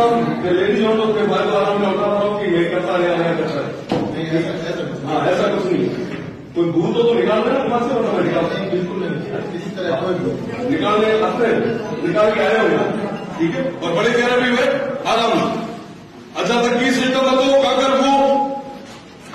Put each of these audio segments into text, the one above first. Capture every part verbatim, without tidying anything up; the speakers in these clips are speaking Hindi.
हूँ लेडीज हम लोग के बारे वाला मैं उठा रहा हूँ कि ये करता रहा है ऐसा ऐसा कुछ नहीं। कोई भूल तो निकाल रहे हैं वहां से उठा निकालते हैं बिल्कुल नहीं किसी तरह निकाल रहे अपने निकाल के आए हुए ठीक है। और बड़े कह रहे भी हुए आराम अच्छा तक बीस लीटर का तो काकर वो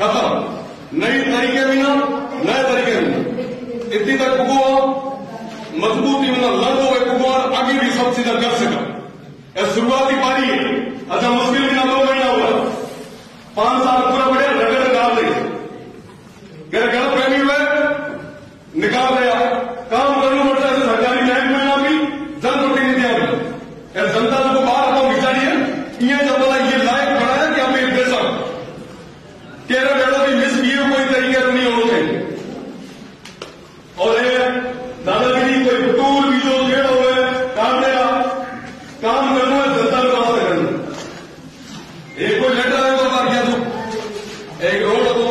खत्म नई तरीके भी ना नए तरीके भी इतनी तक हुआ मजबूती में लड़ो कुमार आगे भी सब सीधा कर सका यह शुरुआती पारी है। अच्छा मुश्किल बिना दो महीना हुआ पांच साल पूरा बढ़िया नगर निकाल रही गए गलत प्रेमी हुए निकाल गया काम करना पड़ता है सरकारी बैंक में ना भी जनप्रतिनिधियां भी जनता को बाहर तो बिचारी है ये जब बोला ये लायक बना है कि हमें देशा तेरह बेड़ों की मिस भी कोई तरीके नहीं हो रहे और ये दादागिरी कोई टूल भी जो खेड़ हुए काम ले काम करना है जनता को बात करना एक कोई लेटर है तो बार क्या तू एक रोड हो